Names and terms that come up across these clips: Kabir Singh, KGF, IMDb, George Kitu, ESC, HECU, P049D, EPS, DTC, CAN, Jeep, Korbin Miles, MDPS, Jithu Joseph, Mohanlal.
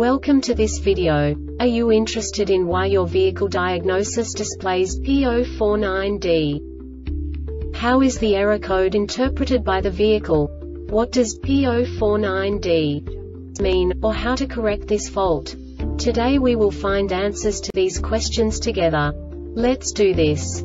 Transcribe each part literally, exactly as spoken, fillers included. Welcome to this video. Are you interested in why your vehicle diagnosis displays P zero four nine D? How is the error code interpreted by the vehicle? What does P zero four nine D mean, or how to correct this fault? Today we will find answers to these questions together. Let's do this.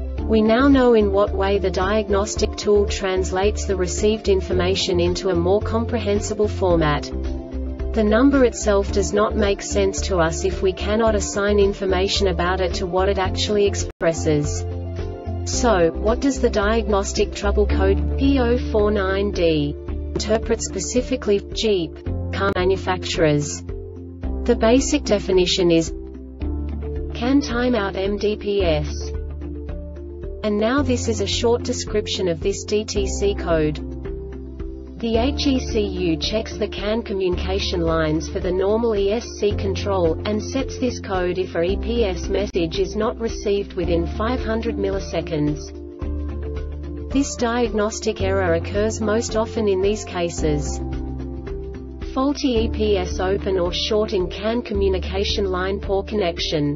We now know in what way the diagnostic tool translates the received information into a more comprehensible format. The number itself does not make sense to us if we cannot assign information about it to what it actually expresses. So, what does the diagnostic trouble code P zero four nine D interpret specifically for Jeep car manufacturers? The basic definition is C A N timeout M D P S. And now this is a short description of this D T C code. The H E C U checks the C A N communication lines for the normal E S C control, and sets this code if a E P S message is not received within five hundred milliseconds. This diagnostic error occurs most often in these cases: faulty E P S open or short in C A N communication line, poor connection.